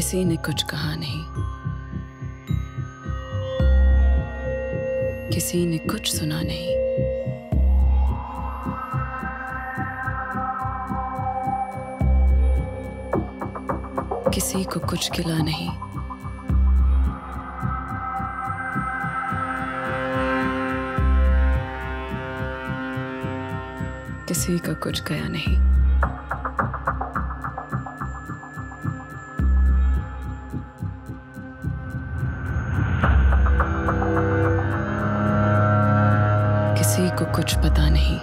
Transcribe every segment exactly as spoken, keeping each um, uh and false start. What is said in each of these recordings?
किसी ने कुछ कहा नहीं, किसी ने कुछ सुना नहीं। किसी को कुछ गिला नहीं, किसी का कुछ गया नहीं। किसी को कुछ पता नहीं,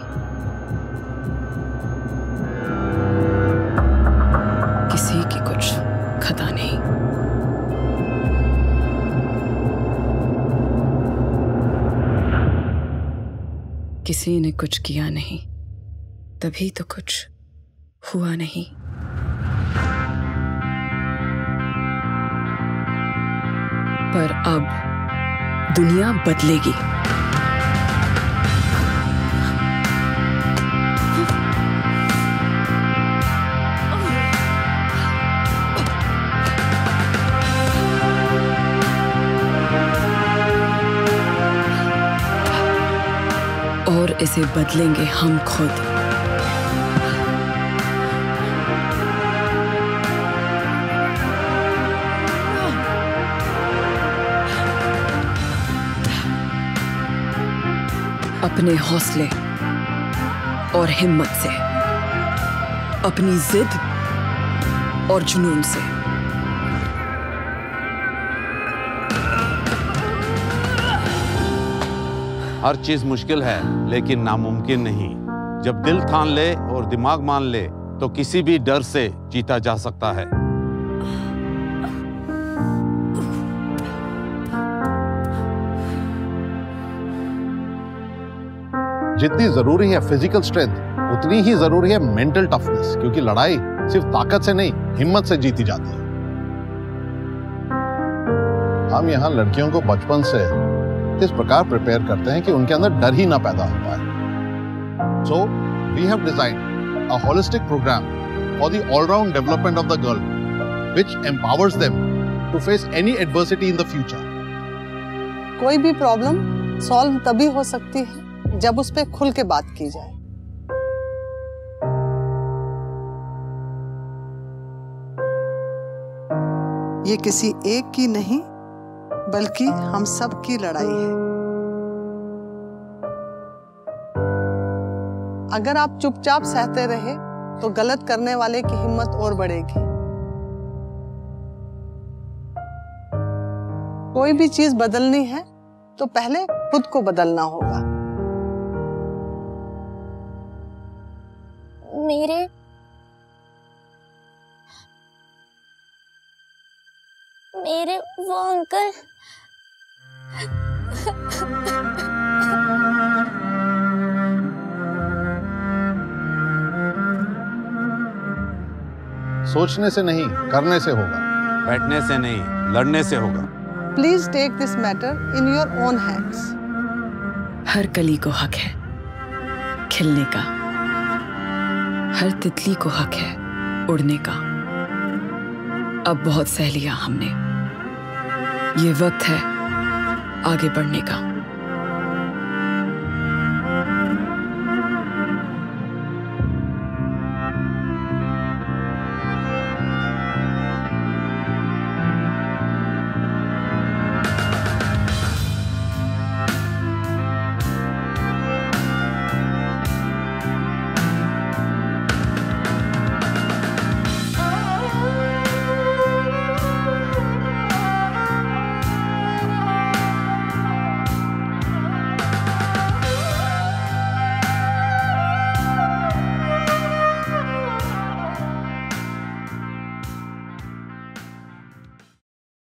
किसी की कुछ खता नहीं। किसी ने कुछ किया नहीं, तभी तो कुछ हुआ नहीं। पर अब दुनिया बदलेगी। और इसे बदलेंगे हम खुद। अपने हौसले और हिम्मत से, अपनी जिद और जुनून से। हर चीज मुश्किल है लेकिन नामुमकिन नहीं। जब दिल ठान ले और दिमाग मान ले तो किसी भी डर से जीता जा सकता है। जितनी जरूरी है फिजिकल स्ट्रेंथ, उतनी ही जरूरी है मेंटल टफनेस, क्योंकि लड़ाई सिर्फ ताकत से नहीं, हिम्मत से जीती जाती है। हम यहाँ लड़कियों को बचपन से इस प्रकार प्रिपेयर करते हैं कि उनके अंदर डर ही ना पैदा हो पाए। So we have designed a holistic programme for the all round development of the girl, which empowers them to face any adversity in the future. कोई भी प्रॉब्लम सॉल्व तभी हो सकती है जब उस पे खुल के बात की जाए। ये किसी एक की नहीं बल्कि हम सब की लड़ाई है। अगर आप चुपचाप सहते रहे तो गलत करने वाले की हिम्मत और बढ़ेगी। कोई भी चीज बदलनी है तो पहले खुद को बदलना होगा। मेरे मेरे वो अंकल, सोचने से नहीं, करने से होगा। बैठने से नहीं, लड़ने से होगा। Please take this matter in your own hands. हर कली को हक है खिलने का, हर तितली को हक है उड़ने का। अब बहुत सह लिया हमने, ये वक्त है आगे बढ़ने का।